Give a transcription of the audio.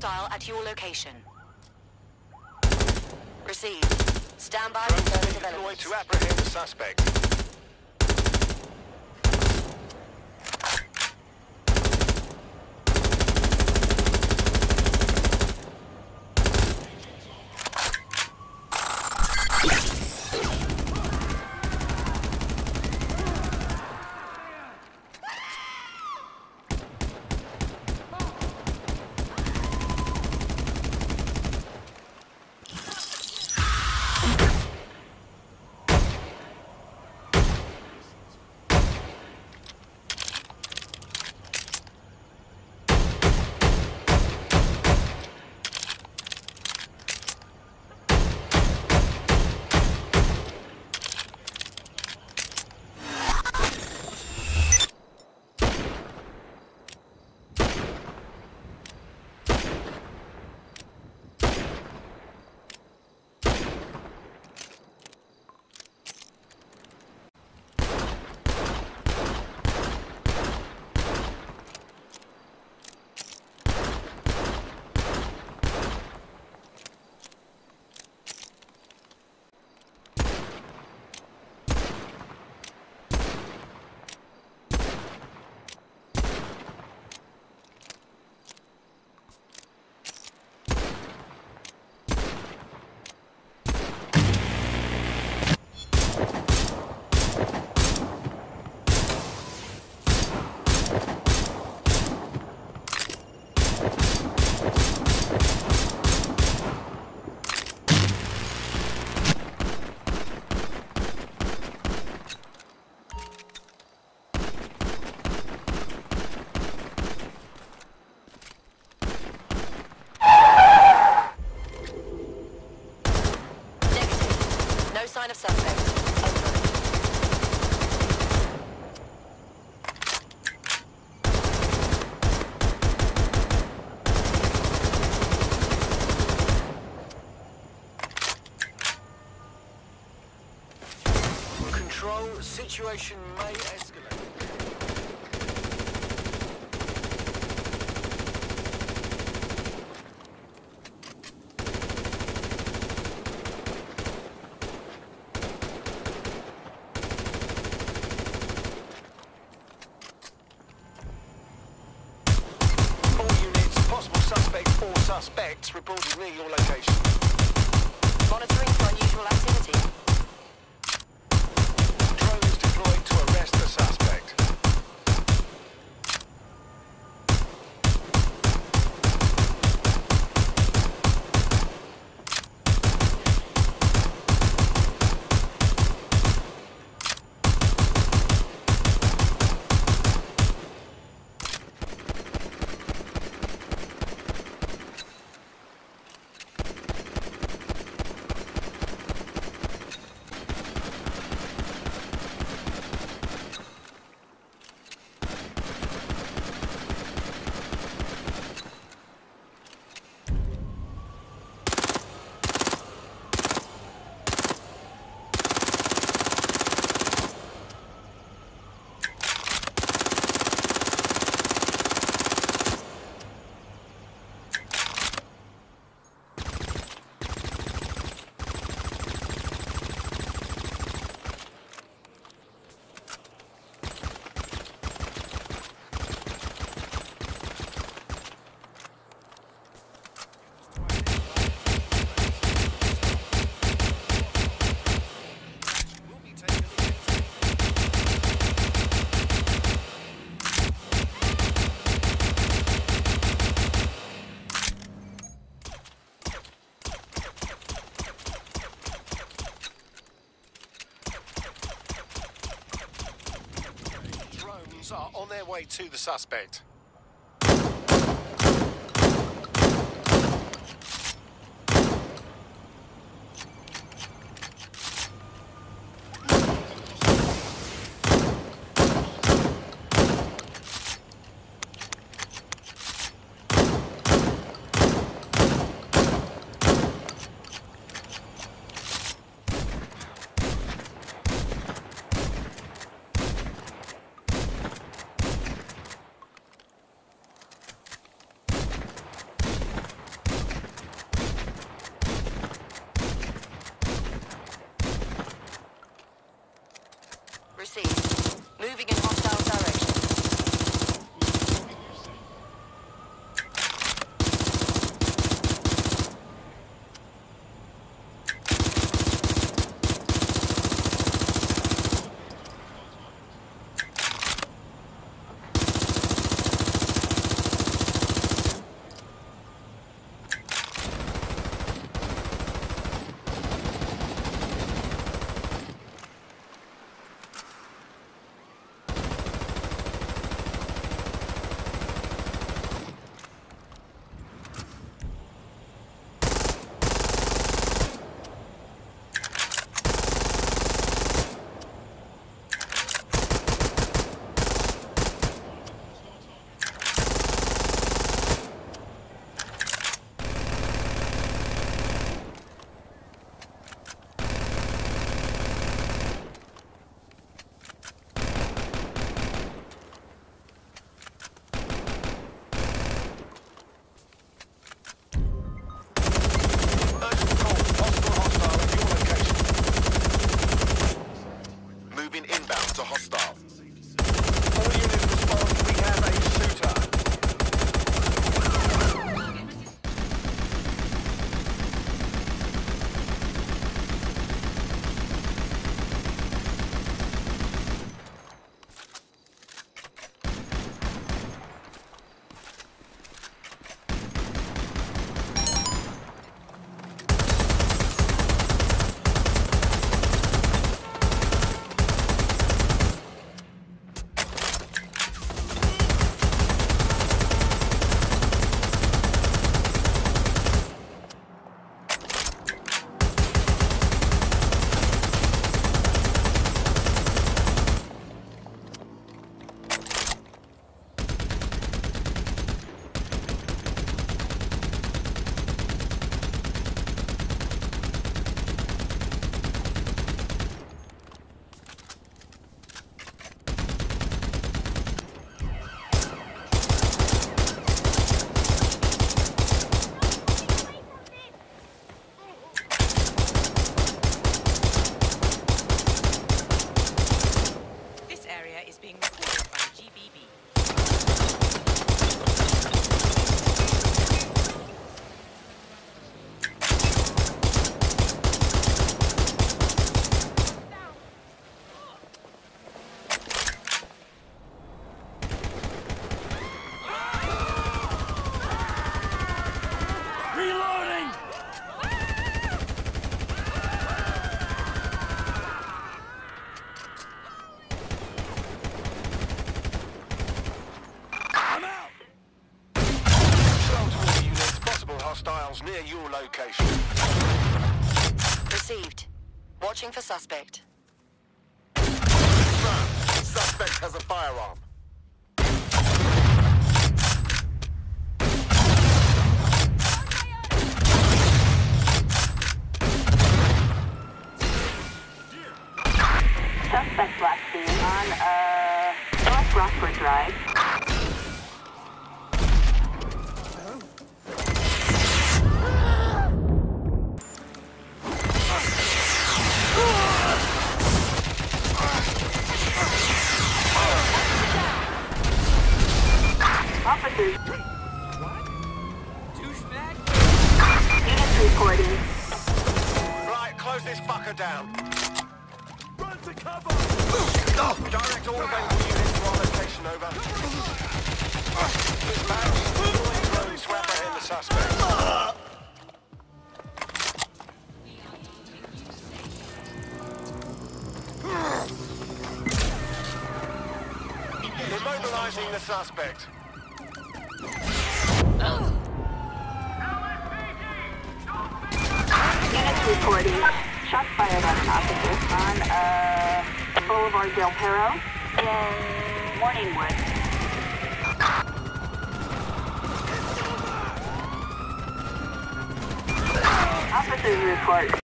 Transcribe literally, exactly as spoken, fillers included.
hostile at your location. Received. Stand by for further developments. To apprehend the suspect. Sign of suspect. Over. Control, situation may escalate. Suspects reported near your location. Monitoring for unusual activity. Drones deployed to arrest the suspect. Are on their way to the suspect. Received. Moving in hostile direction. Near your location. Received. Watching for suspect. Suspect has a firearm. Suspect last seen on uh North Rockford Drive. Down. Run to cover! Oh. Direct all available units to our location, over. Dispatch, we swept behind the suspect. Uh. Immobilizing the suspect. Uh. Units reporting. Shot fired by an officer on uh, Boulevard Del Perro in Morningwood. Officers report.